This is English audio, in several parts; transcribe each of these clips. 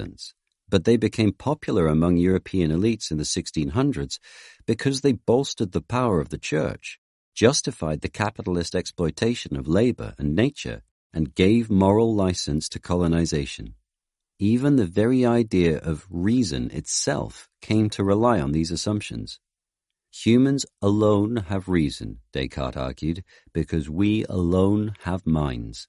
existence, but they became popular among European elites in the 1600s because they bolstered the power of the church, justified the capitalist exploitation of labor and nature, and gave moral license to colonization. Even the very idea of reason itself came to rely on these assumptions. Humans alone have reason, Descartes argued, because we alone have minds.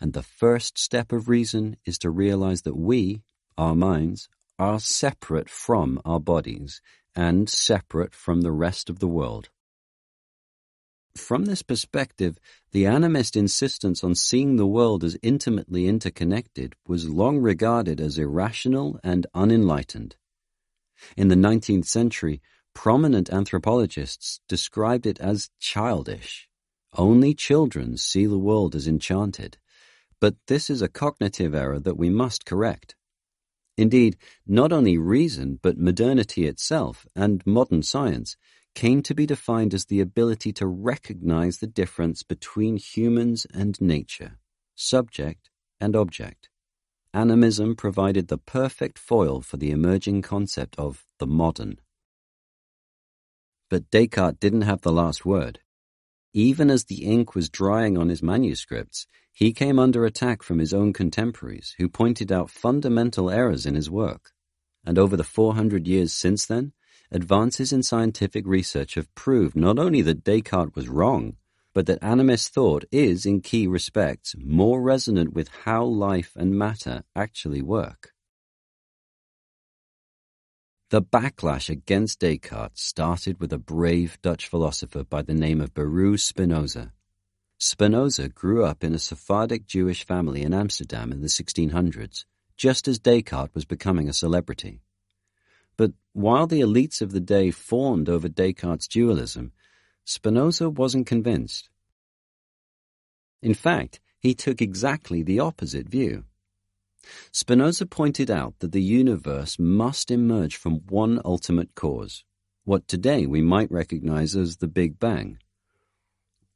And the first step of reason is to realize that we, our minds, are separate from our bodies and separate from the rest of the world. From this perspective, the animist insistence on seeing the world as intimately interconnected was long regarded as irrational and unenlightened. In the 19th century, prominent anthropologists described it as childish. Only children see the world as enchanted, but this is a cognitive error that we must correct. Indeed, not only reason, but modernity itself and modern science came to be defined as the ability to recognize the difference between humans and nature, subject and object. Animism provided the perfect foil for the emerging concept of the modern. But Descartes didn't have the last word. Even as the ink was drying on his manuscripts, he came under attack from his own contemporaries, who pointed out fundamental errors in his work. And over the 400 years since then, advances in scientific research have proved not only that Descartes was wrong, but that animist thought is, in key respects, more resonant with how life and matter actually work. The backlash against Descartes started with a brave Dutch philosopher by the name of Baruch Spinoza. Spinoza grew up in a Sephardic Jewish family in Amsterdam in the 1600s, just as Descartes was becoming a celebrity. But while the elites of the day fawned over Descartes' dualism, Spinoza wasn't convinced. In fact, he took exactly the opposite view. Spinoza pointed out that the universe must emerge from one ultimate cause, what today we might recognize as the Big Bang.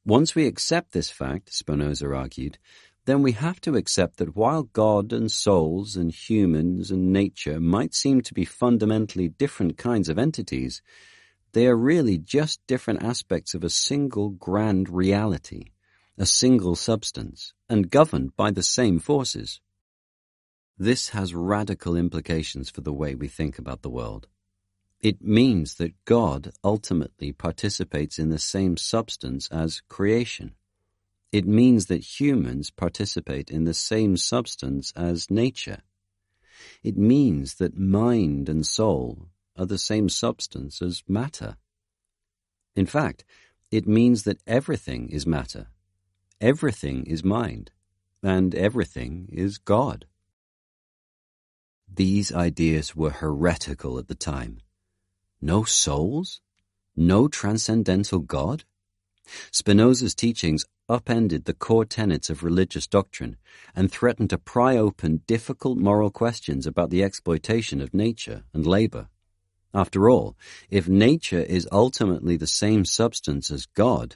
Once we accept this fact, Spinoza argued, then we have to accept that while God and souls and humans and nature might seem to be fundamentally different kinds of entities, they are really just different aspects of a single grand reality, a single substance, and governed by the same forces. This has radical implications for the way we think about the world. It means that God ultimately participates in the same substance as creation. It means that humans participate in the same substance as nature. It means that mind and soul are the same substance as matter. In fact, it means that everything is matter, everything is mind, and everything is God. These ideas were heretical at the time. No souls? No transcendental God? Spinoza's teachings upended the core tenets of religious doctrine and threatened to pry open difficult moral questions about the exploitation of nature and labor. After all, if nature is ultimately the same substance as God,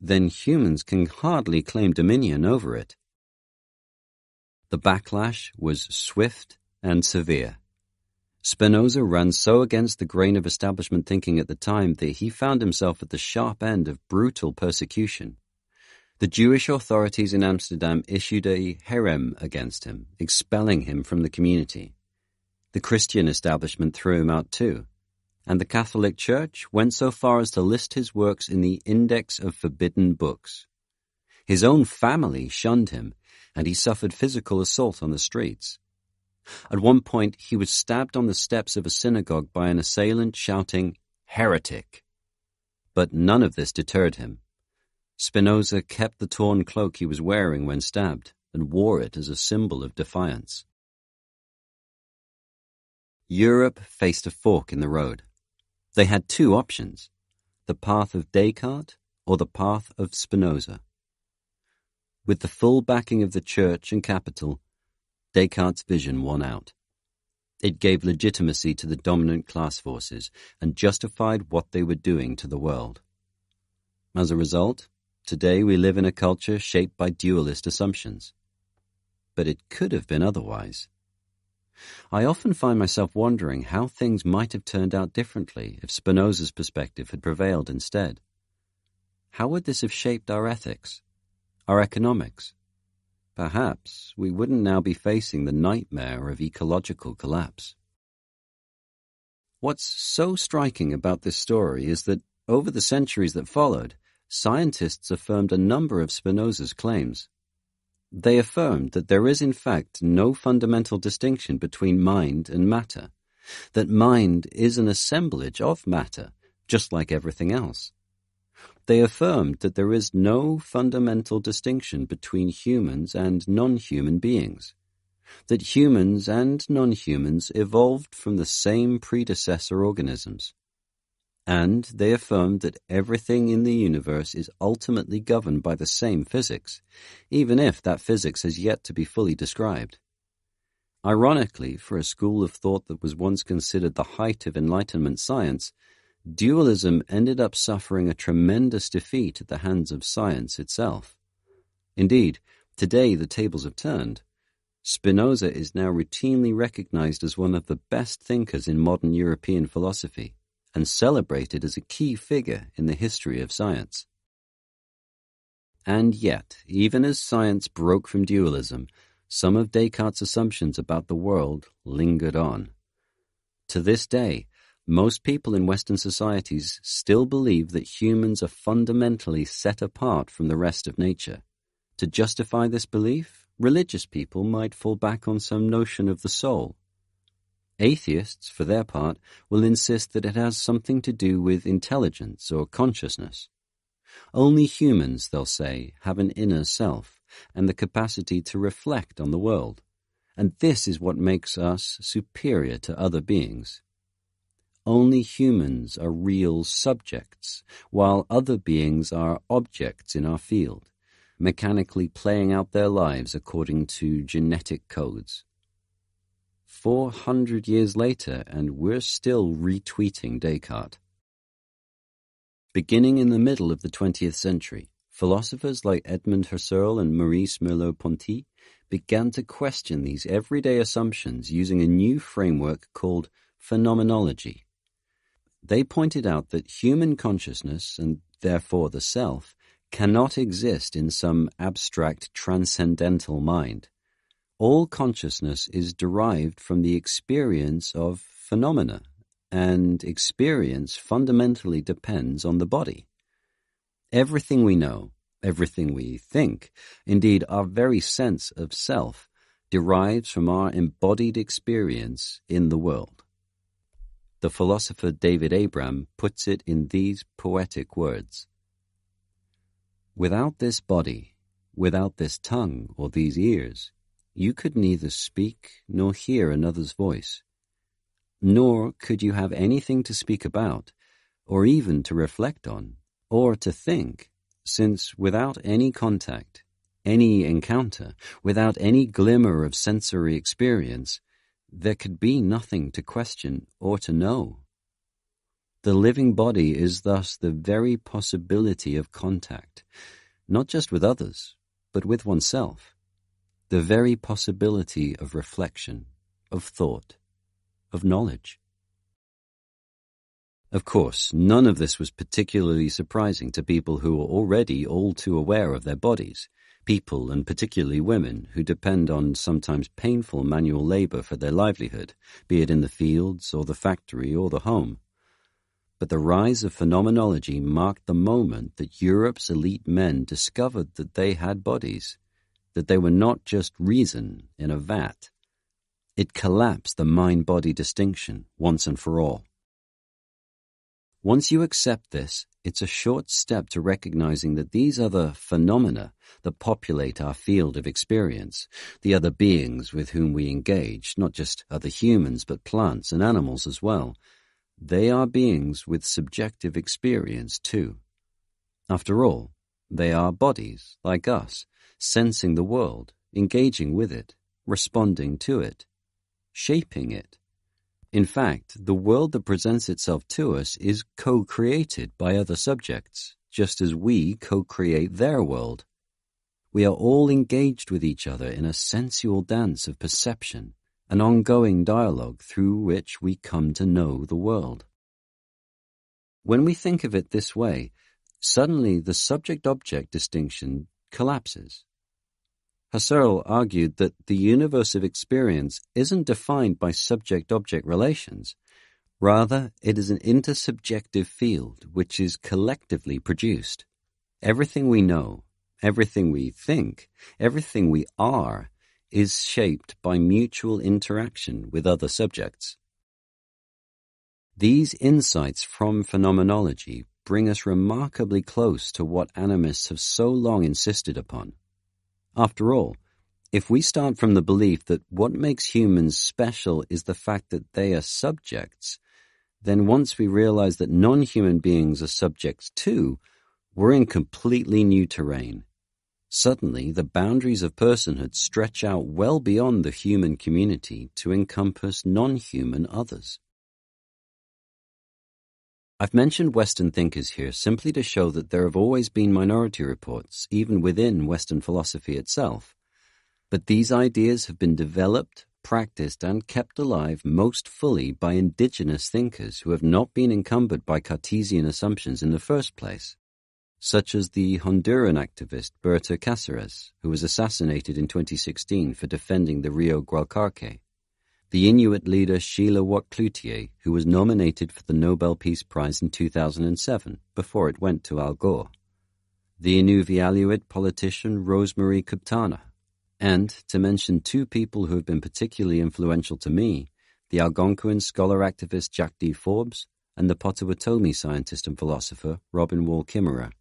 then humans can hardly claim dominion over it. The backlash was swift and severe. Spinoza ran so against the grain of establishment thinking at the time that he found himself at the sharp end of brutal persecution. The Jewish authorities in Amsterdam issued a herem against him, expelling him from the community. The Christian establishment threw him out too, and the Catholic Church went so far as to list his works in the Index of Forbidden Books. His own family shunned him, and he suffered physical assault on the streets. At one point, he was stabbed on the steps of a synagogue by an assailant shouting, "Heretic!" But none of this deterred him. Spinoza kept the torn cloak he was wearing when stabbed and wore it as a symbol of defiance. Europe faced a fork in the road. They had two options, the path of Descartes or the path of Spinoza. With the full backing of the church and capital, Descartes' vision won out. It gave legitimacy to the dominant class forces and justified what they were doing to the world. As a result, today we live in a culture shaped by dualist assumptions. But it could have been otherwise. I often find myself wondering how things might have turned out differently if Spinoza's perspective had prevailed instead. How would this have shaped our ethics, our economics? Perhaps we wouldn't now be facing the nightmare of ecological collapse. What's so striking about this story is that, over the centuries that followed, scientists affirmed a number of Spinoza's claims. They affirmed that there is in fact no fundamental distinction between mind and matter, that mind is an assemblage of matter, just like everything else. They affirmed that there is no fundamental distinction between humans and non-human beings, that humans and non-humans evolved from the same predecessor organisms. And they affirmed that everything in the universe is ultimately governed by the same physics, even if that physics has yet to be fully described. Ironically, for a school of thought that was once considered the height of Enlightenment science, dualism ended up suffering a tremendous defeat at the hands of science itself. Indeed, today the tables have turned. Spinoza is now routinely recognized as one of the best thinkers in modern European philosophy, and celebrated as a key figure in the history of science. And yet, even as science broke from dualism, some of Descartes' assumptions about the world lingered on. To this day, most people in Western societies still believe that humans are fundamentally set apart from the rest of nature. To justify this belief, religious people might fall back on some notion of the soul. Atheists, for their part, will insist that it has something to do with intelligence or consciousness. Only humans, they'll say, have an inner self and the capacity to reflect on the world, and this is what makes us superior to other beings. Only humans are real subjects, while other beings are objects in our field, mechanically playing out their lives according to genetic codes. 400 years later, and we're still retweeting Descartes. Beginning in the middle of the 20th century, philosophers like Edmund Husserl and Maurice Merleau-Ponty began to question these everyday assumptions using a new framework called phenomenology. They pointed out that human consciousness, and therefore the self, cannot exist in some abstract transcendental mind. All consciousness is derived from the experience of phenomena, and experience fundamentally depends on the body. Everything we know, everything we think, indeed our very sense of self, derives from our embodied experience in the world. The philosopher David Abram puts it in these poetic words: "Without this body, without this tongue or these ears, you could neither speak nor hear another's voice, nor could you have anything to speak about, or even to reflect on, or to think, since without any contact, any encounter, without any glimmer of sensory experience, there could be nothing to question or to know. The living body is thus the very possibility of contact, not just with others, but with oneself. The very possibility of reflection, of thought, of knowledge." Of course, none of this was particularly surprising to people who are already all too aware of their bodies, people and particularly women who depend on sometimes painful manual labor for their livelihood, be it in the fields or the factory or the home. But the rise of phenomenology marked the moment that Europe's elite men discovered that they had bodies, that they were not just reason in a vat. It collapsed the mind-body distinction once and for all. Once you accept this, it's a short step to recognizing that these other phenomena that populate our field of experience, the other beings with whom we engage, not just other humans but plants and animals as well, they are beings with subjective experience too. After all, they are bodies, like us, sensing the world, engaging with it, responding to it, shaping it. In fact, the world that presents itself to us is co-created by other subjects, just as we co-create their world. We are all engaged with each other in a sensual dance of perception, an ongoing dialogue through which we come to know the world. When we think of it this way, suddenly the subject-object distinction collapses. Husserl argued that the universe of experience isn't defined by subject-object relations. Rather, it is an intersubjective field which is collectively produced. Everything we know, everything we think, everything we are, is shaped by mutual interaction with other subjects. These insights from phenomenology bring us remarkably close to what animists have so long insisted upon. After all, if we start from the belief that what makes humans special is the fact that they are subjects, then once we realize that non-human beings are subjects too, we're in completely new terrain. Suddenly, the boundaries of personhood stretch out well beyond the human community to encompass non-human others. I've mentioned Western thinkers here simply to show that there have always been minority reports, even within Western philosophy itself. But these ideas have been developed, practiced, and kept alive most fully by indigenous thinkers who have not been encumbered by Cartesian assumptions in the first place, such as the Honduran activist Berta Cáceres, who was assassinated in 2016 for defending the Rio Gualcarque, the Inuit leader Sheila Watt Cloutier, who was nominated for the Nobel Peace Prize in 2007 before it went to Al Gore, the Inuvialuit politician Rosemary Kuptana, and, to mention two people who have been particularly influential to me, the Algonquin scholar activist Jack D. Forbes and the Potawatomi scientist and philosopher Robin Wall Kimmerer.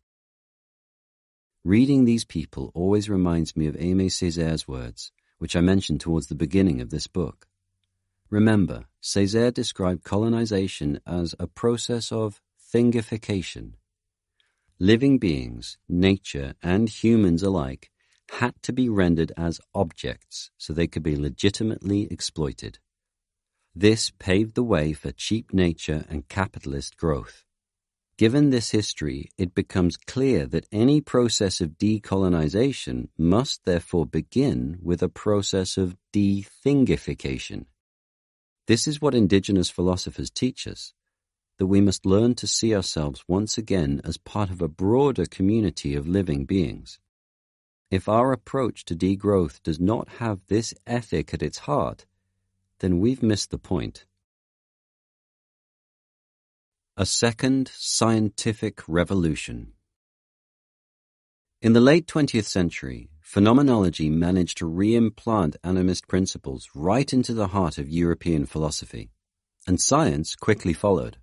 Reading these people always reminds me of Aimé Césaire's words, which I mentioned towards the beginning of this book. Remember, Césaire described colonization as a process of thingification. Living beings, nature, and humans alike had to be rendered as objects so they could be legitimately exploited. This paved the way for cheap nature and capitalist growth. Given this history, it becomes clear that any process of decolonization must therefore begin with a process of de-thingification. This is what indigenous philosophers teach us, that we must learn to see ourselves once again as part of a broader community of living beings. If our approach to degrowth does not have this ethic at its heart, then we've missed the point. A second scientific revolution. In the late 20th century, phenomenology managed to reimplant animist principles right into the heart of European philosophy, and science quickly followed.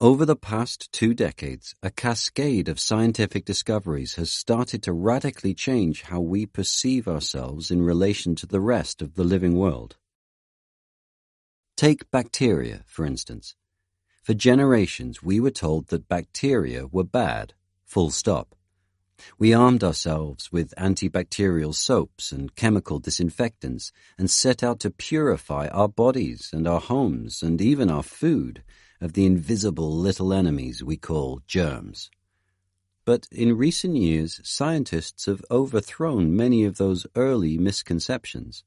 Over the past 2 decades, a cascade of scientific discoveries has started to radically change how we perceive ourselves in relation to the rest of the living world. Take bacteria, for instance. For generations, we were told that bacteria were bad, full stop. We armed ourselves with antibacterial soaps and chemical disinfectants and set out to purify our bodies and our homes and even our food of the invisible little enemies we call germs. But in recent years, scientists have overthrown many of those early misconceptions.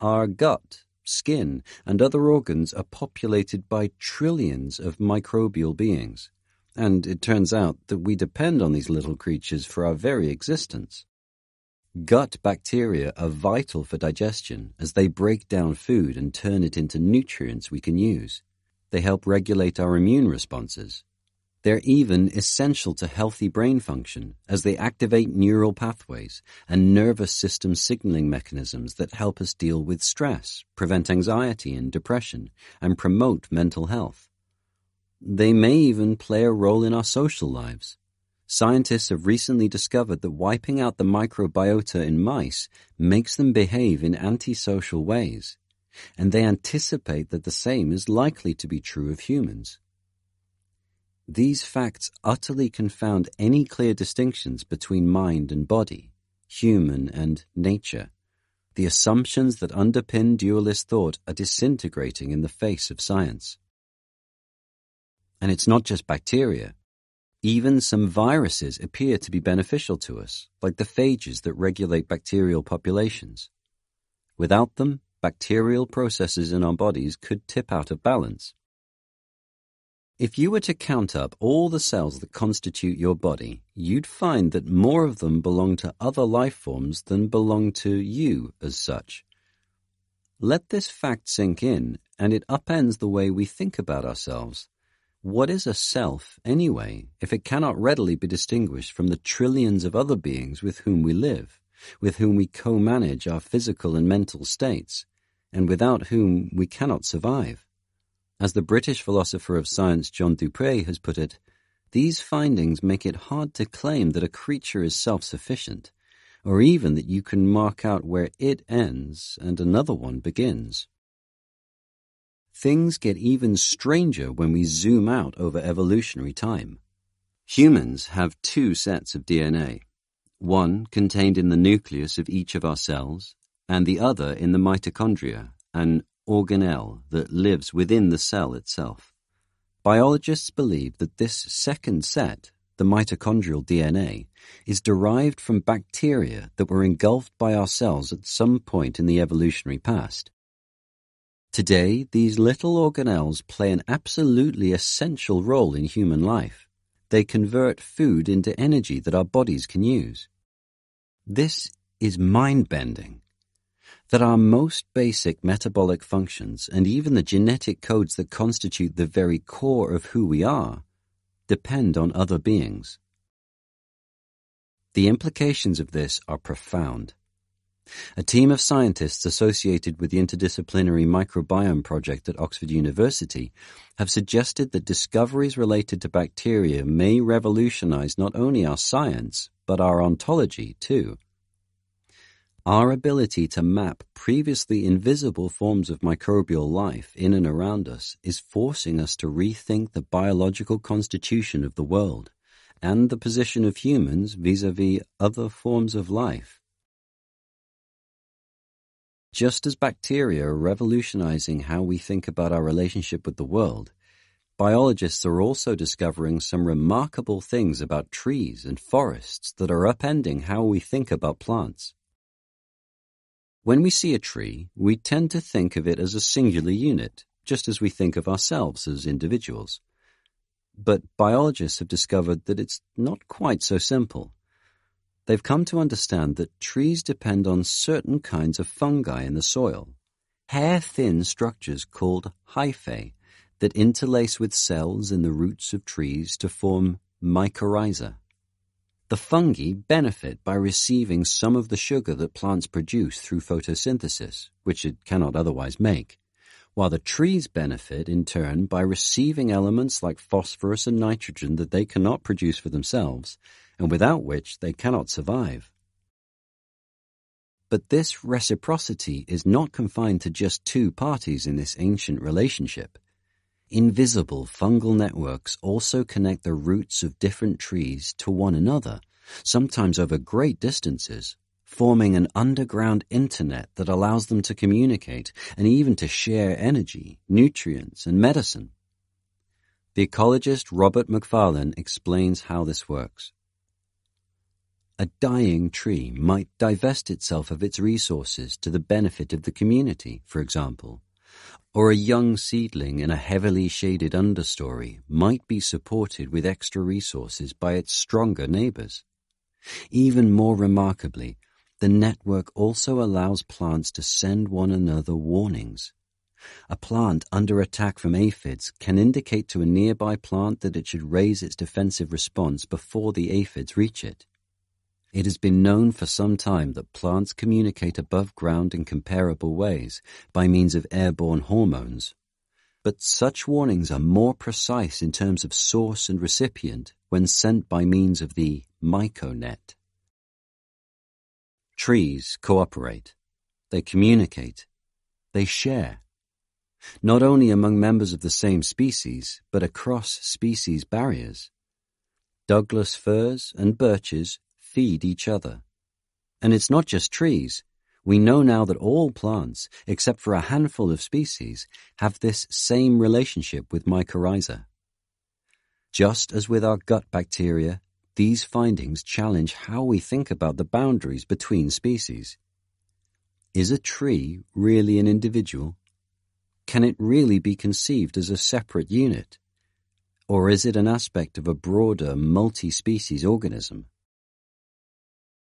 Our gut, skin, and other organs are populated by trillions of microbial beings, and it turns out that we depend on these little creatures for our very existence. Gut bacteria are vital for digestion as they break down food and turn it into nutrients we can use. They help regulate our immune responses. They're even essential to healthy brain function as they activate neural pathways and nervous system signaling mechanisms that help us deal with stress, prevent anxiety and depression, and promote mental health. They may even play a role in our social lives. Scientists have recently discovered that wiping out the microbiota in mice makes them behave in antisocial ways, and they anticipate that the same is likely to be true of humans. These facts utterly confound any clear distinctions between mind and body, human and nature. The assumptions that underpin dualist thought are disintegrating in the face of science. And it's not just bacteria. Even some viruses appear to be beneficial to us, like the phages that regulate bacterial populations. Without them, bacterial processes in our bodies could tip out of balance. If you were to count up all the cells that constitute your body, you'd find that more of them belong to other life forms than belong to you as such. Let this fact sink in, and it upends the way we think about ourselves. What is a self, anyway, if it cannot readily be distinguished from the trillions of other beings with whom we live, with whom we co-manage our physical and mental states, and without whom we cannot survive? As the British philosopher of science John Dupré has put it, these findings make it hard to claim that a creature is self-sufficient, or even that you can mark out where it ends and another one begins. Things get even stranger when we zoom out over evolutionary time. Humans have two sets of DNA, one contained in the nucleus of each of our cells, and the other in the mitochondria, an organelle that lives within the cell itself. Biologists believe that this second set, the mitochondrial DNA, is derived from bacteria that were engulfed by our cells at some point in the evolutionary past. Today, these little organelles play an absolutely essential role in human life. They convert food into energy that our bodies can use. This is mind-bending. That our most basic metabolic functions and even the genetic codes that constitute the very core of who we are depend on other beings. The implications of this are profound. A team of scientists associated with the Interdisciplinary Microbiome Project at Oxford University have suggested that discoveries related to bacteria may revolutionize not only our science, but our ontology too. Our ability to map previously invisible forms of microbial life in and around us is forcing us to rethink the biological constitution of the world and the position of humans vis-à-vis other forms of life. Just as bacteria are revolutionizing how we think about our relationship with the world, biologists are also discovering some remarkable things about trees and forests that are upending how we think about plants. When we see a tree, we tend to think of it as a singular unit, just as we think of ourselves as individuals. But biologists have discovered that it's not quite so simple. They've come to understand that trees depend on certain kinds of fungi in the soil, hair-thin structures called hyphae that interlace with cells in the roots of trees to form mycorrhiza. The fungi benefit by receiving some of the sugar that plants produce through photosynthesis, which it cannot otherwise make, while the trees benefit in turn by receiving elements like phosphorus and nitrogen that they cannot produce for themselves, and without which they cannot survive. But this reciprocity is not confined to just two parties in this ancient relationship. Invisible fungal networks also connect the roots of different trees to one another, sometimes over great distances, forming an underground internet that allows them to communicate and even to share energy, nutrients, and medicine. The ecologist Robert Macfarlane explains how this works. A dying tree might divest itself of its resources to the benefit of the community, for example, or a young seedling in a heavily shaded understory might be supported with extra resources by its stronger neighbors. Even more remarkably, the network also allows plants to send one another warnings. A plant under attack from aphids can indicate to a nearby plant that it should raise its defensive response before the aphids reach it. It has been known for some time that plants communicate above ground in comparable ways by means of airborne hormones. But such warnings are more precise in terms of source and recipient when sent by means of the myconet. Trees cooperate. They communicate. They share. Not only among members of the same species, but across species barriers. Douglas firs and birches feed each other. And it's not just trees. We know now that all plants, except for a handful of species, have this same relationship with mycorrhiza. Just as with our gut bacteria, these findings challenge how we think about the boundaries between species. Is a tree really an individual? Can it really be conceived as a separate unit? Or is it an aspect of a broader multi-species organism?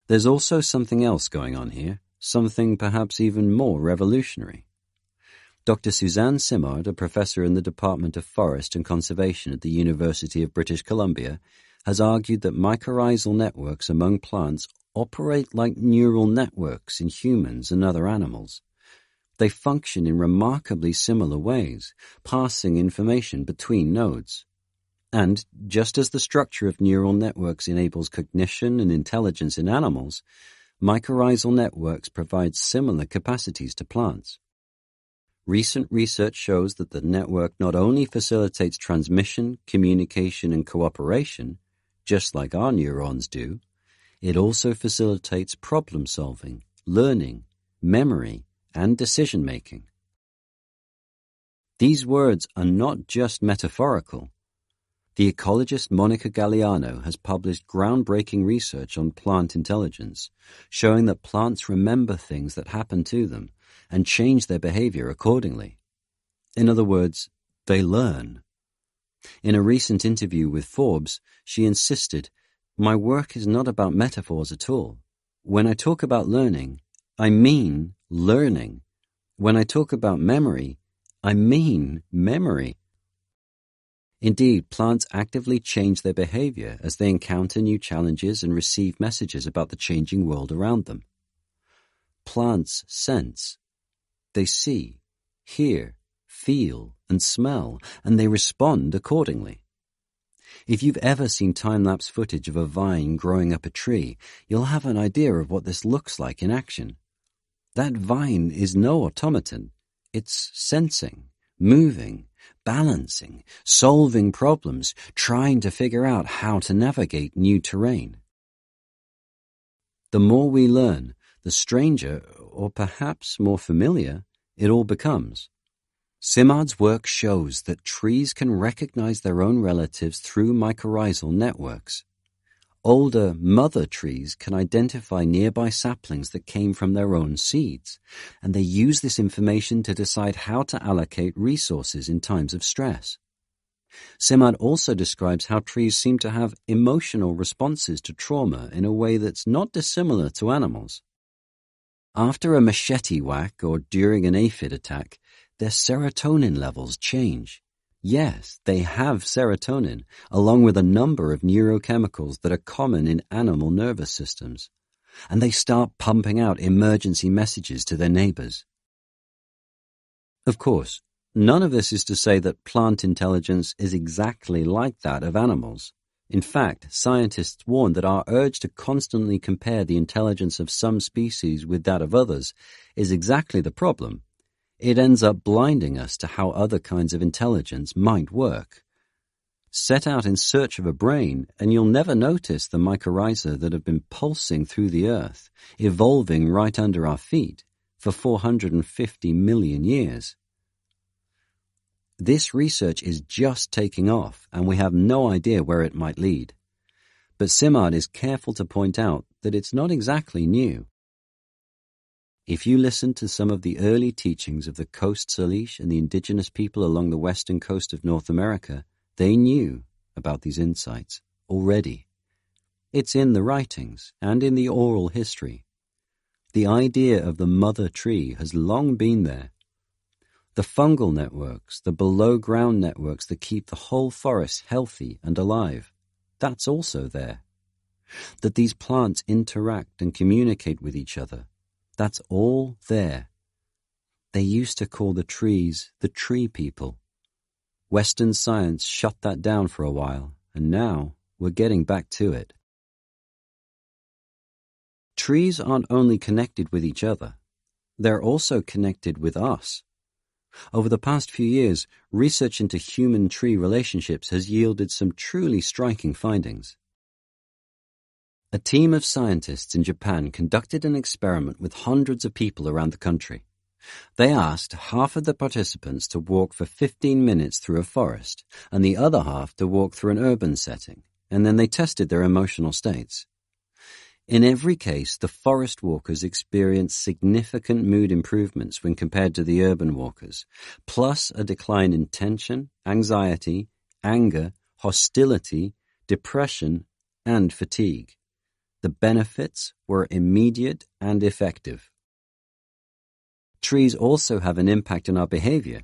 There's also something else going on here, something perhaps even more revolutionary. Dr. Suzanne Simard, a professor in the Department of Forest and Conservation at the University of British Columbia, has argued that mycorrhizal networks among plants operate like neural networks in humans and other animals. They function in remarkably similar ways, passing information between nodes. And, just as the structure of neural networks enables cognition and intelligence in animals, mycorrhizal networks provide similar capacities to plants. Recent research shows that the network not only facilitates transmission, communication, and cooperation, just like our neurons do, it also facilitates problem-solving, learning, memory, and decision-making. These words are not just metaphorical. The ecologist Monica Gagliano has published groundbreaking research on plant intelligence, showing that plants remember things that happen to them and change their behavior accordingly. In other words, they learn. In a recent interview with Forbes, she insisted, "My work is not about metaphors at all. When I talk about learning, I mean learning. When I talk about memory, I mean memory." Indeed, plants actively change their behavior as they encounter new challenges and receive messages about the changing world around them. Plants sense. They see, hear, feel, and smell, and they respond accordingly. If you've ever seen time-lapse footage of a vine growing up a tree, you'll have an idea of what this looks like in action. That vine is no automaton. It's sensing, moving, balancing, solving problems, trying to figure out how to navigate new terrain. The more we learn, the stranger, or perhaps more familiar, it all becomes. Simard's work shows that trees can recognize their own relatives through mycorrhizal networks. Older mother trees can identify nearby saplings that came from their own seeds, and they use this information to decide how to allocate resources in times of stress. Simard also describes how trees seem to have emotional responses to trauma in a way that's not dissimilar to animals. After a machete whack or during an aphid attack, their serotonin levels change. Yes, they have serotonin, along with a number of neurochemicals that are common in animal nervous systems, and they start pumping out emergency messages to their neighbors. Of course, none of this is to say that plant intelligence is exactly like that of animals. In fact, scientists warn that our urge to constantly compare the intelligence of some species with that of others is exactly the problem. It ends up blinding us to how other kinds of intelligence might work. Set out in search of a brain, and you'll never notice the mycorrhizae that have been pulsing through the earth, evolving right under our feet, for 450 million years. This research is just taking off, and we have no idea where it might lead. But Simard is careful to point out that it's not exactly new. If you listen to some of the early teachings of the Coast Salish and the indigenous people along the western coast of North America, they knew about these insights already. It's in the writings and in the oral history. The idea of the mother tree has long been there. The fungal networks, the below-ground networks that keep the whole forest healthy and alive, that's also there. That these plants interact and communicate with each other, that's all there. They used to call the trees the tree people. Western science shut that down for a while, and now we're getting back to it. Trees aren't only connected with each other. They're also connected with us. Over the past few years, research into human-tree relationships has yielded some truly striking findings. A team of scientists in Japan conducted an experiment with hundreds of people around the country. They asked half of the participants to walk for 15 minutes through a forest and the other half to walk through an urban setting, and then they tested their emotional states. In every case, the forest walkers experienced significant mood improvements when compared to the urban walkers, plus a decline in tension, anxiety, anger, hostility, depression, and fatigue. The benefits were immediate and effective. Trees also have an impact on our behavior.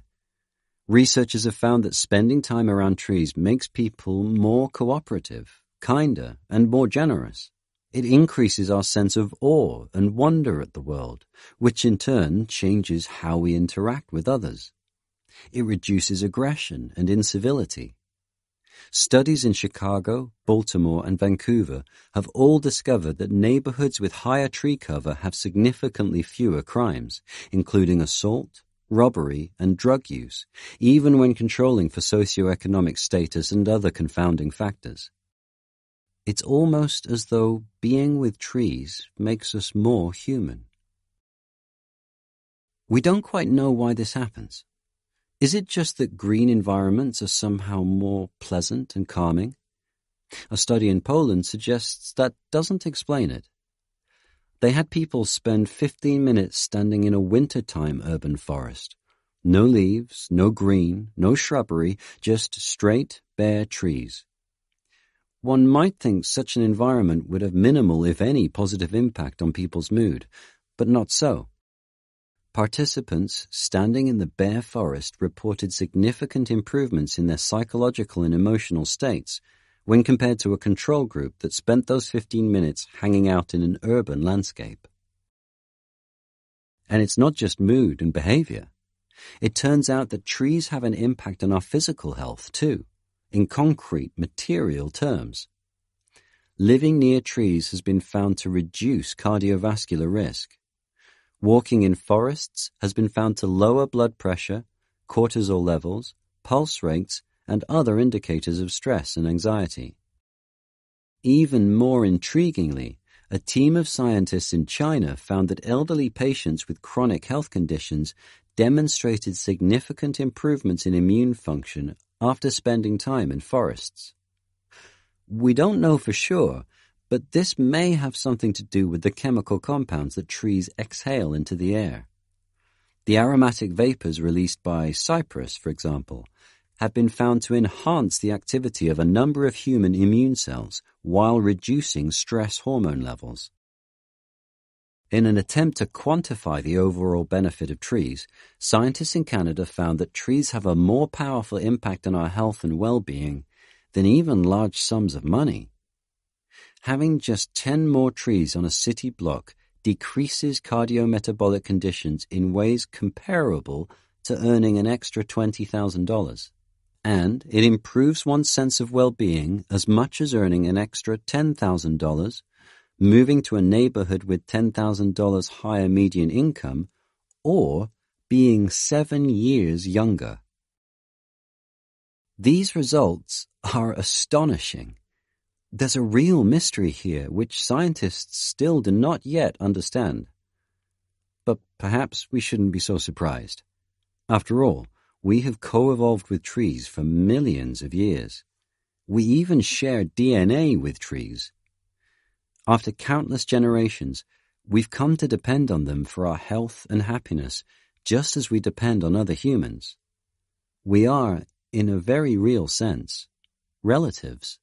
Researchers have found that spending time around trees makes people more cooperative, kinder, and more generous. It increases our sense of awe and wonder at the world, which in turn changes how we interact with others. It reduces aggression and incivility. Studies in Chicago, Baltimore, and Vancouver have all discovered that neighborhoods with higher tree cover have significantly fewer crimes, including assault, robbery, and drug use, even when controlling for socioeconomic status and other confounding factors. It's almost as though being with trees makes us more human. We don't quite know why this happens. Is it just that green environments are somehow more pleasant and calming? A study in Poland suggests that doesn't explain it. They had people spend 15 minutes standing in a wintertime urban forest. No leaves, no green, no shrubbery, just straight, bare trees. One might think such an environment would have minimal, if any, positive impact on people's mood, but not so. Participants standing in the bare forest reported significant improvements in their psychological and emotional states when compared to a control group that spent those 15 minutes hanging out in an urban landscape. And it's not just mood and behavior. It turns out that trees have an impact on our physical health too, in concrete, material terms. Living near trees has been found to reduce cardiovascular risk. Walking in forests has been found to lower blood pressure, cortisol levels, pulse rates, and other indicators of stress and anxiety. Even more intriguingly, a team of scientists in China found that elderly patients with chronic health conditions demonstrated significant improvements in immune function after spending time in forests. We don't know for sure, but this may have something to do with the chemical compounds that trees exhale into the air. The aromatic vapors released by cypress, for example, have been found to enhance the activity of a number of human immune cells while reducing stress hormone levels. In an attempt to quantify the overall benefit of trees, scientists in Canada found that trees have a more powerful impact on our health and well-being than even large sums of money. Having just 10 more trees on a city block decreases cardiometabolic conditions in ways comparable to earning an extra $20,000, and it improves one's sense of well-being as much as earning an extra $10,000, moving to a neighborhood with $10,000 higher median income, or being 7 years younger. These results are astonishing. There's a real mystery here which scientists still do not yet understand. But perhaps we shouldn't be so surprised. After all, we have co-evolved with trees for millions of years. We even share DNA with trees. After countless generations, we've come to depend on them for our health and happiness, just as we depend on other humans. We are, in a very real sense, relatives.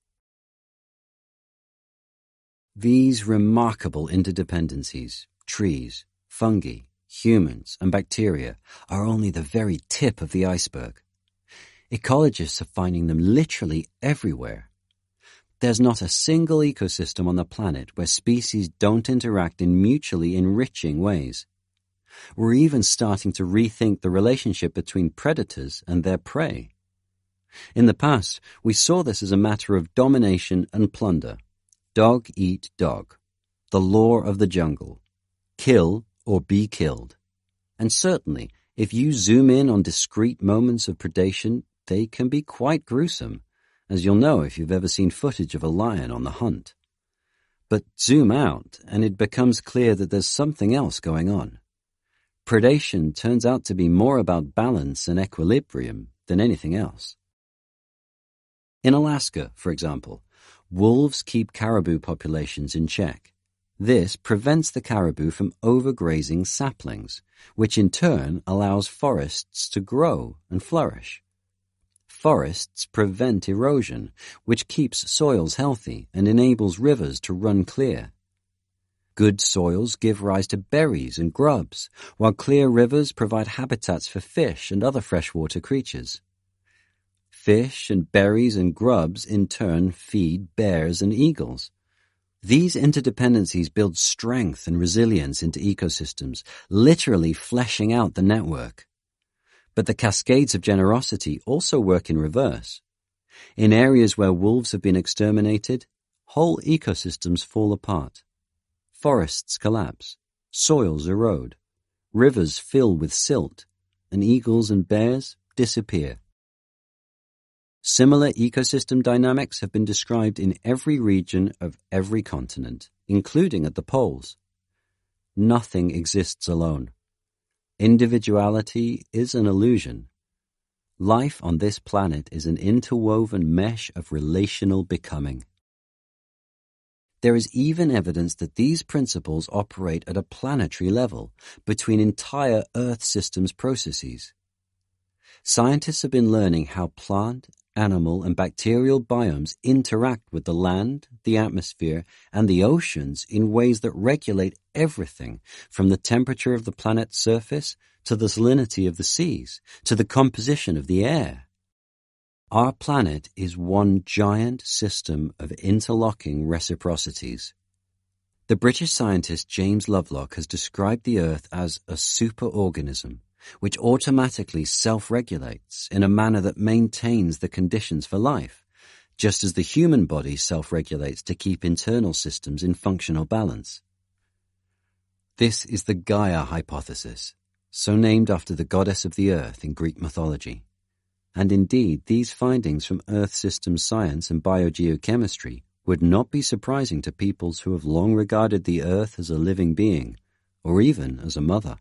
These remarkable interdependencies, trees, fungi, humans, and bacteria, are only the very tip of the iceberg. Ecologists are finding them literally everywhere. There's not a single ecosystem on the planet where species don't interact in mutually enriching ways. We're even starting to rethink the relationship between predators and their prey. In the past, we saw this as a matter of domination and plunder. Dog eat dog, the law of the jungle, kill or be killed. And certainly, if you zoom in on discrete moments of predation, they can be quite gruesome, as you'll know if you've ever seen footage of a lion on the hunt. But zoom out, and it becomes clear that there's something else going on. Predation turns out to be more about balance and equilibrium than anything else. In Alaska, for example, wolves keep caribou populations in check. This prevents the caribou from overgrazing saplings, which in turn allows forests to grow and flourish. Forests prevent erosion, which keeps soils healthy and enables rivers to run clear. Good soils give rise to berries and grubs, while clear rivers provide habitats for fish and other freshwater creatures. Fish and berries and grubs in turn feed bears and eagles. These interdependencies build strength and resilience into ecosystems, literally fleshing out the network. But the cascades of generosity also work in reverse. In areas where wolves have been exterminated, whole ecosystems fall apart. Forests collapse, soils erode, rivers fill with silt, and eagles and bears disappear. Similar ecosystem dynamics have been described in every region of every continent, including at the poles. Nothing exists alone. Individuality is an illusion. Life on this planet is an interwoven mesh of relational becoming. There is even evidence that these principles operate at a planetary level, between entire Earth systems processes. Scientists have been learning how plant, animal and bacterial biomes interact with the land, the atmosphere, and the oceans in ways that regulate everything from the temperature of the planet's surface to the salinity of the seas to the composition of the air. Our planet is one giant system of interlocking reciprocities. The British scientist James Lovelock has described the Earth as a superorganism, which automatically self-regulates in a manner that maintains the conditions for life, just as the human body self-regulates to keep internal systems in functional balance. This is the Gaia hypothesis, so named after the goddess of the earth in Greek mythology. And indeed, these findings from Earth system science and biogeochemistry would not be surprising to peoples who have long regarded the earth as a living being, or even as a mother.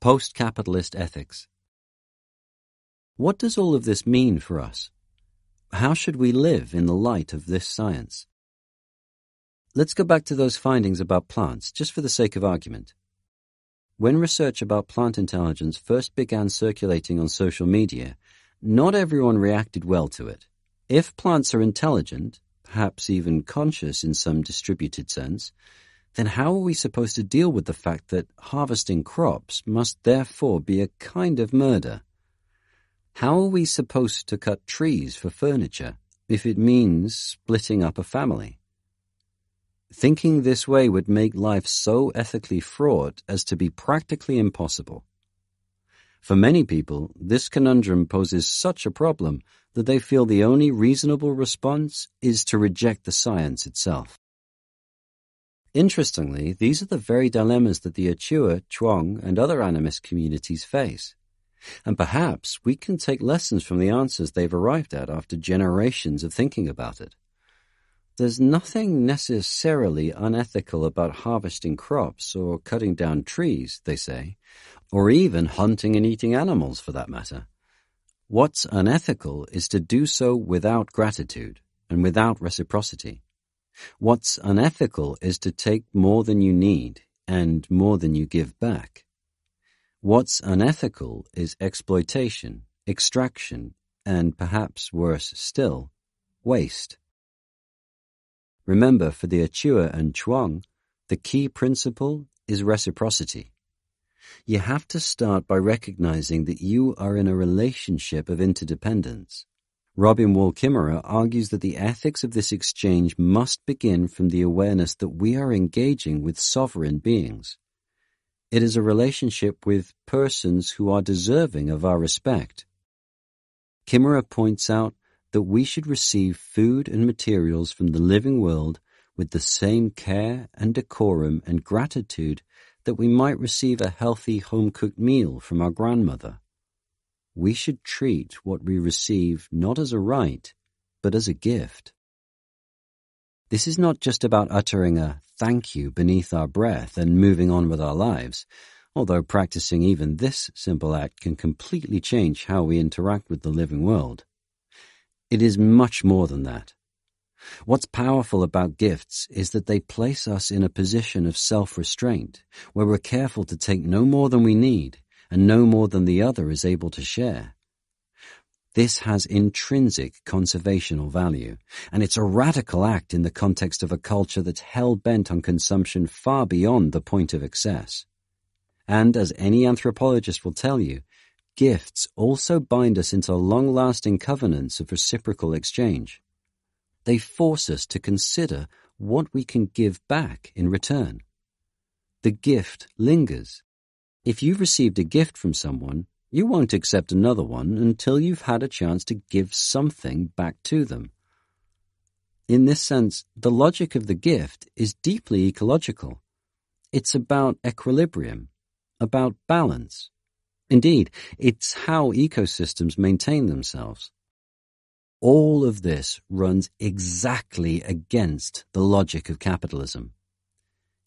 Post-capitalist ethics. What does all of this mean for us? How should we live in the light of this science? Let's go back to those findings about plants, just for the sake of argument. When research about plant intelligence first began circulating on social media, not everyone reacted well to it. If plants are intelligent, perhaps even conscious in some distributed sense, then how are we supposed to deal with the fact that harvesting crops must therefore be a kind of murder? How are we supposed to cut trees for furniture if it means splitting up a family? Thinking this way would make life so ethically fraught as to be practically impossible. For many people, this conundrum poses such a problem that they feel the only reasonable response is to reject the science itself. Interestingly, these are the very dilemmas that the Achua, Chuang, and other animist communities face. And perhaps we can take lessons from the answers they've arrived at after generations of thinking about it. There's nothing necessarily unethical about harvesting crops or cutting down trees, they say, or even hunting and eating animals for that matter. What's unethical is to do so without gratitude and without reciprocity. What's unethical is to take more than you need and more than you give back. What's unethical is exploitation, extraction, and perhaps worse still, waste. Remember, for the Achua and Chuang, the key principle is reciprocity. You have to start by recognizing that you are in a relationship of interdependence. Robin Wall Kimmerer argues that the ethics of this exchange must begin from the awareness that we are engaging with sovereign beings. It is a relationship with persons who are deserving of our respect. Kimmerer points out that we should receive food and materials from the living world with the same care and decorum and gratitude that we might receive a healthy home-cooked meal from our grandmother. We should treat what we receive not as a right, but as a gift. This is not just about uttering a thank you beneath our breath and moving on with our lives, although practicing even this simple act can completely change how we interact with the living world. It is much more than that. What's powerful about gifts is that they place us in a position of self-restraint, where we're careful to take no more than we need and no more than the other is able to share. This has intrinsic conservational value, and it's a radical act in the context of a culture that's hell-bent on consumption far beyond the point of excess. And as any anthropologist will tell you, gifts also bind us into long-lasting covenants of reciprocal exchange. They force us to consider what we can give back in return. The gift lingers. If you've received a gift from someone, you won't accept another one until you've had a chance to give something back to them. In this sense, the logic of the gift is deeply ecological. It's about equilibrium, about balance. Indeed, it's how ecosystems maintain themselves. All of this runs exactly against the logic of capitalism.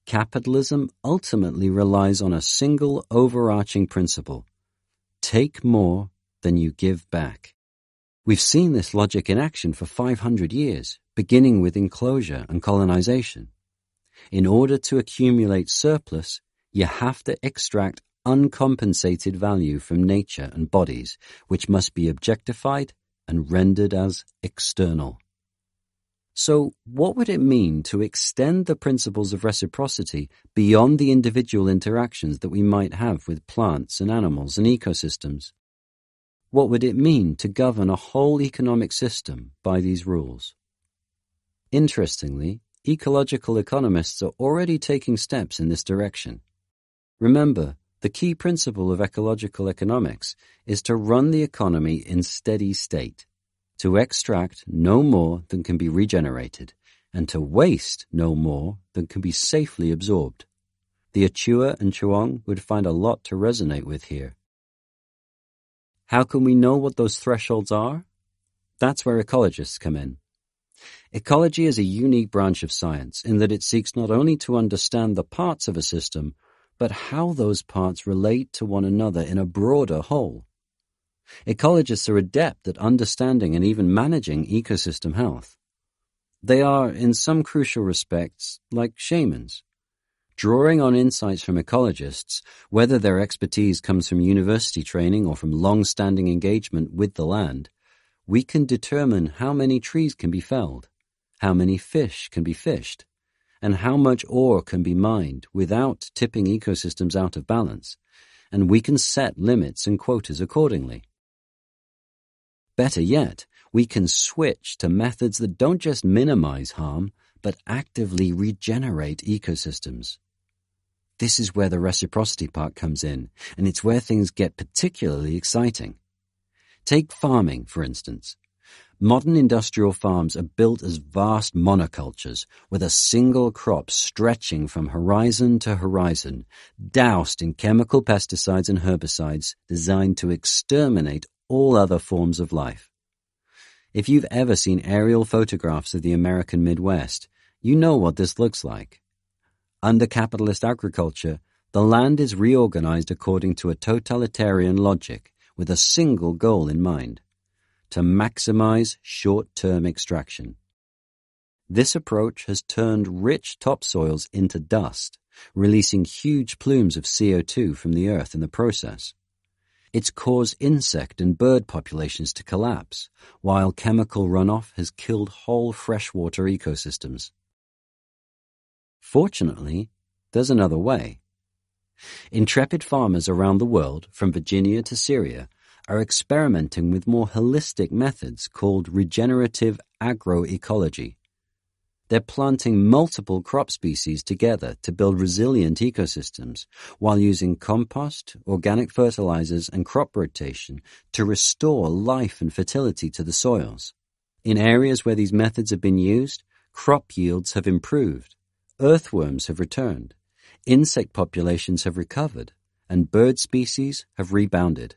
Capitalism ultimately relies on a single overarching principle: take more than you give back. We've seen this logic in action for 500 years, beginning with enclosure and colonization. In order to accumulate surplus, you have to extract uncompensated value from nature and bodies, which must be objectified and rendered as external. So, what would it mean to extend the principles of reciprocity beyond the individual interactions that we might have with plants and animals and ecosystems? What would it mean to govern a whole economic system by these rules? Interestingly, ecological economists are already taking steps in this direction. Remember, the key principle of ecological economics is to run the economy in steady state, to extract no more than can be regenerated, and to waste no more than can be safely absorbed. The Achua and Chuang would find a lot to resonate with here. How can we know what those thresholds are? That's where ecologists come in. Ecology is a unique branch of science in that it seeks not only to understand the parts of a system, but how those parts relate to one another in a broader whole. Ecologists are adept at understanding and even managing ecosystem health. They are, in some crucial respects, like shamans. Drawing on insights from ecologists, whether their expertise comes from university training or from long-standing engagement with the land, we can determine how many trees can be felled, how many fish can be fished, and how much ore can be mined without tipping ecosystems out of balance, and we can set limits and quotas accordingly. Better yet, we can switch to methods that don't just minimize harm, but actively regenerate ecosystems. This is where the reciprocity part comes in, and it's where things get particularly exciting. Take farming, for instance. Modern industrial farms are built as vast monocultures, with a single crop stretching from horizon to horizon, doused in chemical pesticides and herbicides designed to exterminate all other forms of life. If you've ever seen aerial photographs of the American Midwest, you know what this looks like. Under capitalist agriculture, the land is reorganized according to a totalitarian logic, with a single goal in mind: to maximize short-term extraction. This approach has turned rich topsoils into dust, releasing huge plumes of CO2 from the earth in the process. It's caused insect and bird populations to collapse, while chemical runoff has killed whole freshwater ecosystems. Fortunately, there's another way. Intrepid farmers around the world, from Virginia to Syria, are experimenting with more holistic methods called regenerative agroecology. They're planting multiple crop species together to build resilient ecosystems, while using compost, organic fertilizers, and crop rotation to restore life and fertility to the soils. In areas where these methods have been used, crop yields have improved, earthworms have returned, insect populations have recovered, and bird species have rebounded.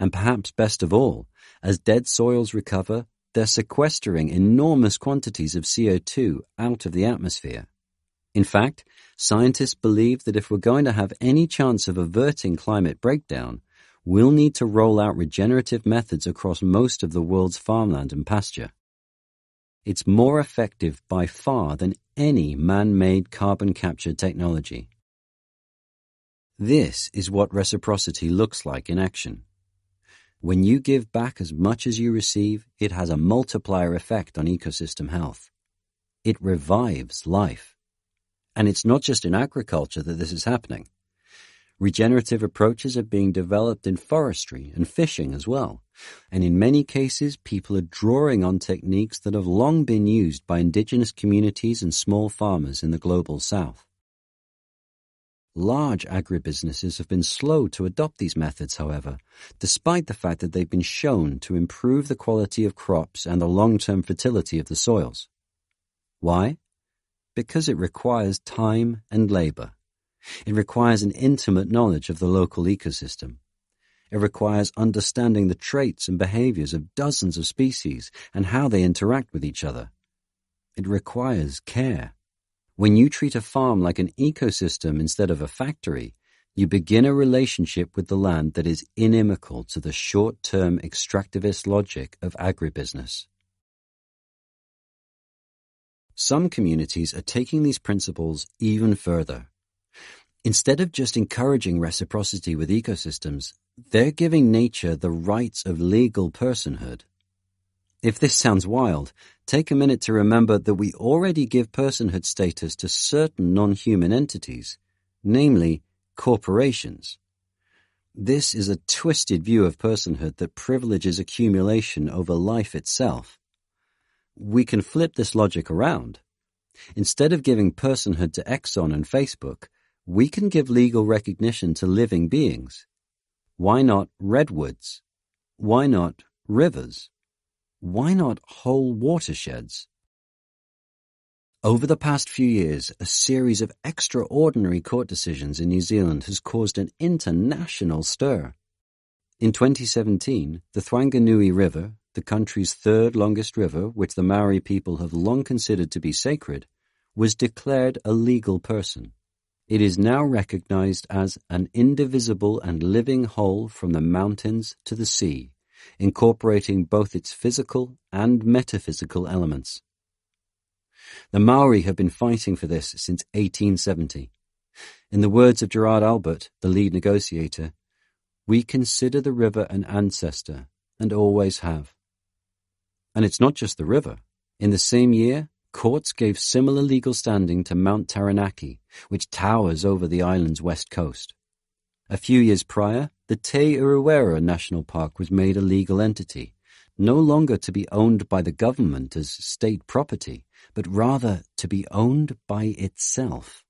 And perhaps best of all, as dead soils recover, they're sequestering enormous quantities of CO2 out of the atmosphere. In fact, scientists believe that if we're going to have any chance of averting climate breakdown, we'll need to roll out regenerative methods across most of the world's farmland and pasture. It's more effective by far than any man-made carbon capture technology. This is what reciprocity looks like in action. When you give back as much as you receive, it has a multiplier effect on ecosystem health. It revives life. And it's not just in agriculture that this is happening. Regenerative approaches are being developed in forestry and fishing as well, and in many cases people are drawing on techniques that have long been used by indigenous communities and small farmers in the global south. Large agribusinesses have been slow to adopt these methods, however, despite the fact that they've been shown to improve the quality of crops and the long-term fertility of the soils. Why? Because it requires time and labor. It requires an intimate knowledge of the local ecosystem. It requires understanding the traits and behaviors of dozens of species and how they interact with each other. It requires care. When you treat a farm like an ecosystem instead of a factory, you begin a relationship with the land that is inimical to the short-term extractivist logic of agribusiness. Some communities are taking these principles even further. Instead of just encouraging reciprocity with ecosystems, they're giving nature the rights of legal personhood. If this sounds wild, take a minute to remember that we already give personhood status to certain non-human entities, namely corporations. This is a twisted view of personhood that privileges accumulation over life itself. We can flip this logic around. Instead of giving personhood to Exxon and Facebook, we can give legal recognition to living beings. Why not redwoods? Why not rivers? Why not whole watersheds? Over the past few years, a series of extraordinary court decisions in New Zealand has caused an international stir. In 2017, the Whanganui River, the country's third longest river, which the Maori people have long considered to be sacred, was declared a legal person. It is now recognized as an indivisible and living whole from the mountains to the sea, incorporating both its physical and metaphysical elements. The Maori have been fighting for this since 1870. In the words of Gerard Albert, the lead negotiator, "We consider the river an ancestor, and always have." And it's not just the river. In the same year, courts gave similar legal standing to Mount Taranaki, which towers over the island's west coast. A few years prior, the Te Urewera National Park was made a legal entity, no longer to be owned by the government as state property, but rather to be owned by itself.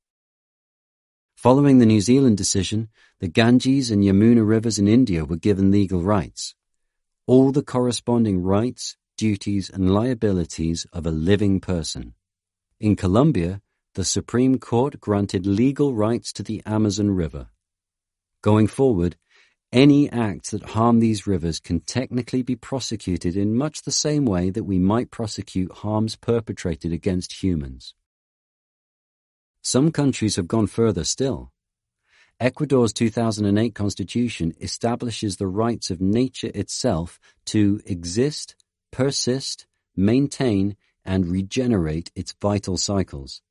Following the New Zealand decision, the Ganges and Yamuna rivers in India were given legal rights, all the corresponding rights, duties, and liabilities of a living person. In Colombia, the Supreme Court granted legal rights to the Amazon River. Going forward, any acts that harm these rivers can technically be prosecuted in much the same way that we might prosecute harms perpetrated against humans. Some countries have gone further still. Ecuador's 2008 constitution establishes the rights of nature itself to exist, persist, maintain, and regenerate its vital cycles.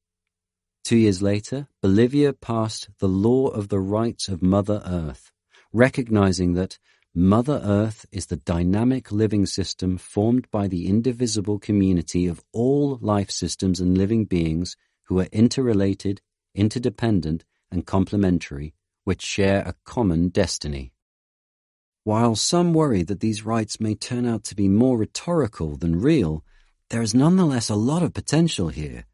2 years later, Bolivia passed the Law of the Rights of Mother Earth, recognizing that Mother Earth is the dynamic living system formed by the indivisible community of all life systems and living beings who are interrelated, interdependent, and complementary, which share a common destiny. While some worry that these rights may turn out to be more rhetorical than real, there is nonetheless a lot of potential here,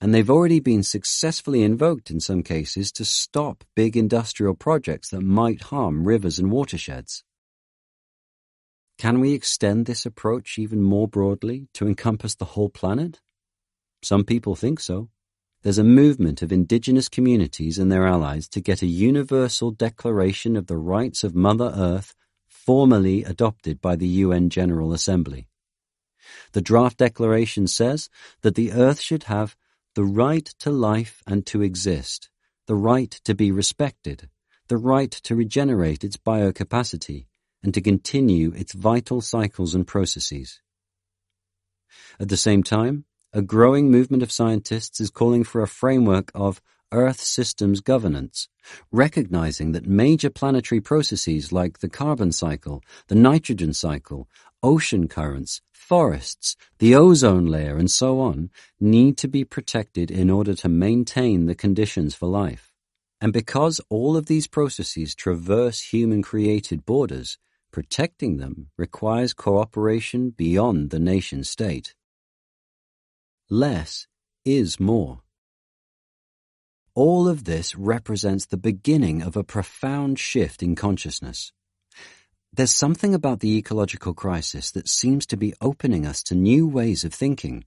and they've already been successfully invoked in some cases to stop big industrial projects that might harm rivers and watersheds. Can we extend this approach even more broadly to encompass the whole planet? Some people think so. There's a movement of indigenous communities and their allies to get a universal declaration of the rights of Mother Earth formally adopted by the UN General Assembly. The draft declaration says that the Earth should have the right to life and to exist, the right to be respected, the right to regenerate its biocapacity, and to continue its vital cycles and processes. At the same time, a growing movement of scientists is calling for a framework of Earth systems governance, recognizing that major planetary processes like the carbon cycle, the nitrogen cycle, ocean currents, forests, the ozone layer, and so on, need to be protected in order to maintain the conditions for life. And because all of these processes traverse human-created borders, protecting them requires cooperation beyond the nation-state. Less is more. All of this represents the beginning of a profound shift in consciousness. There's something about the ecological crisis that seems to be opening us to new ways of thinking,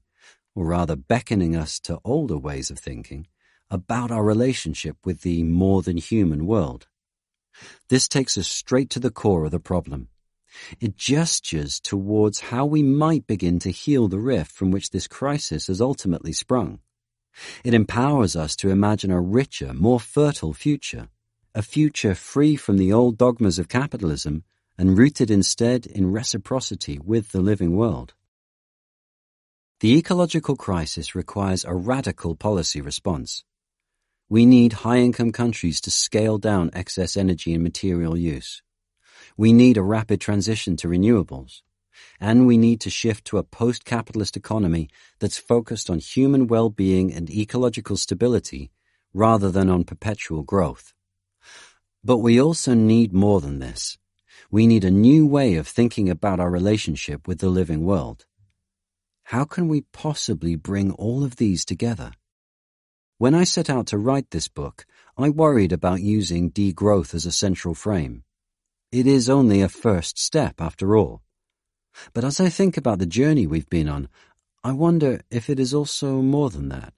or rather beckoning us to older ways of thinking, about our relationship with the more-than-human world. This takes us straight to the core of the problem. It gestures towards how we might begin to heal the rift from which this crisis has ultimately sprung. It empowers us to imagine a richer, more fertile future, a future free from the old dogmas of capitalism and rooted instead in reciprocity with the living world. The ecological crisis requires a radical policy response. We need high-income countries to scale down excess energy and material use. We need a rapid transition to renewables. And we need to shift to a post-capitalist economy that's focused on human well-being and ecological stability rather than on perpetual growth. But we also need more than this. We need a new way of thinking about our relationship with the living world. How can we possibly bring all of these together? When I set out to write this book, I worried about using degrowth as a central frame. It is only a first step, after all. But as I think about the journey we've been on, I wonder if it is also more than that.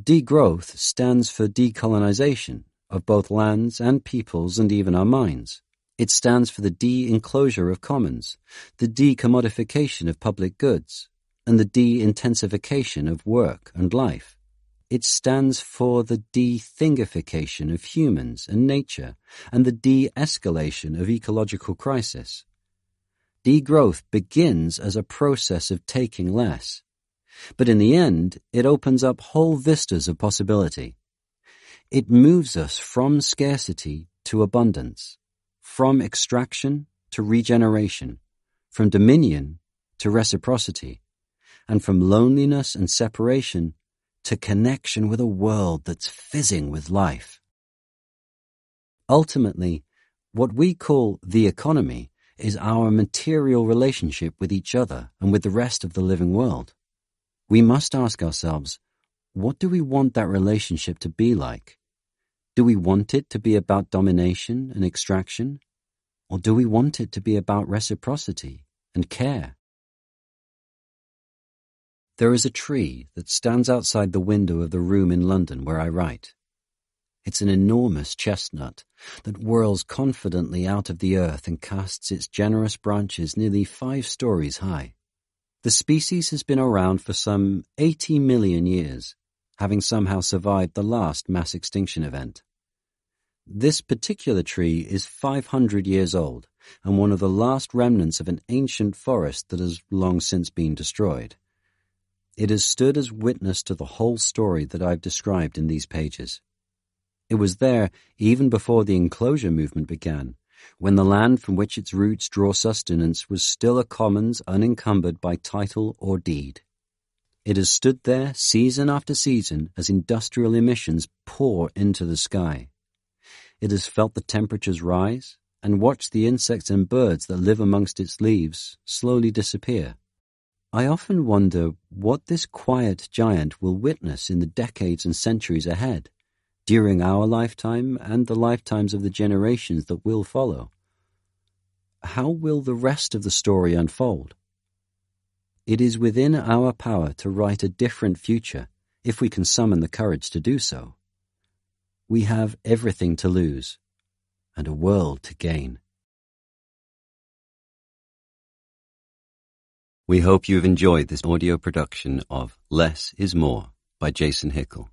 Degrowth stands for decolonization of both lands and peoples and even our minds. It stands for the de-enclosure of commons, the de-commodification of public goods, and the de-intensification of work and life. It stands for the de-thingification of humans and nature, and the de-escalation of ecological crisis. Degrowth begins as a process of taking less, but in the end, it opens up whole vistas of possibility. It moves us from scarcity to abundance, from extraction to regeneration, from dominion to reciprocity, and from loneliness and separation to connection with a world that's fizzing with life. Ultimately, what we call the economy is our material relationship with each other and with the rest of the living world. We must ask ourselves, what do we want that relationship to be like? Do we want it to be about domination and extraction? Or do we want it to be about reciprocity and care? There is a tree that stands outside the window of the room in London where I write. It's an enormous chestnut that whirls confidently out of the earth and casts its generous branches nearly 5 stories high. The species has been around for some 80 million years, having somehow survived the last mass extinction event. This particular tree is 500 years old and one of the last remnants of an ancient forest that has long since been destroyed. It has stood as witness to the whole story that I've described in these pages. It was there even before the enclosure movement began, when the land from which its roots draw sustenance was still a commons unencumbered by title or deed. It has stood there season after season as industrial emissions pour into the sky. It has felt the temperatures rise and watched the insects and birds that live amongst its leaves slowly disappear. I often wonder what this quiet giant will witness in the decades and centuries ahead, during our lifetime and the lifetimes of the generations that will follow. How will the rest of the story unfold? It is within our power to write a different future if we can summon the courage to do so. We have everything to lose and a world to gain. We hope you've enjoyed this audio production of Less is More by Jason Hickel.